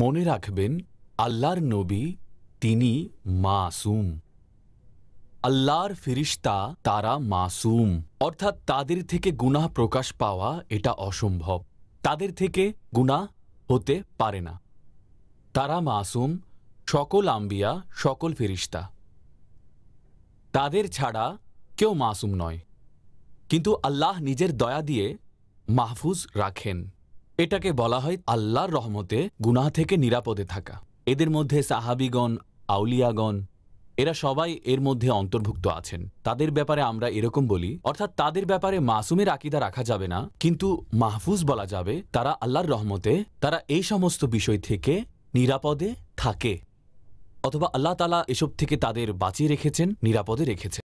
মনে রাখবেন, আল্লাহর নবী তিনি মাসুম, আল্লাহর ফেরেশতা তারা মাসুম, অর্থাৎ তাদের থেকে গুনাহ প্রকাশ পাওয়া এটা অসম্ভব, তাদের থেকে গুনাহ হতে পারে না, তারা মাসুম। সকল আম্বিয়া, সকল ফেরেশতা, তাদের ছাড়া কেউ মাসুম নয়, কিন্তু আল্লাহ নিজের দয়া দিয়ে মাহফুজ রাখেন। এটাকে বলা হয় আল্লাহর রহমতে গুনাহ থেকে নিরাপদে থাকা। এদের মধ্যে সাহাবিগণ, আউলিয়াগণ, এরা সবাই এর মধ্যে অন্তর্ভুক্ত আছেন। তাদের ব্যাপারে আমরা এরকম বলি, অর্থাৎ তাদের ব্যাপারে মাসুমের আকীদা রাখা যাবে না, কিন্তু মাহফুজ বলা যাবে। তারা আল্লাহর রহমতে, তারা এই সমস্ত বিষয় থেকে নিরাপদে থাকে, অথবা আল্লাহ তাআলা এসব থেকে তাদের বাঁচিয়ে রেখেছেন, নিরাপদে রেখেছেন।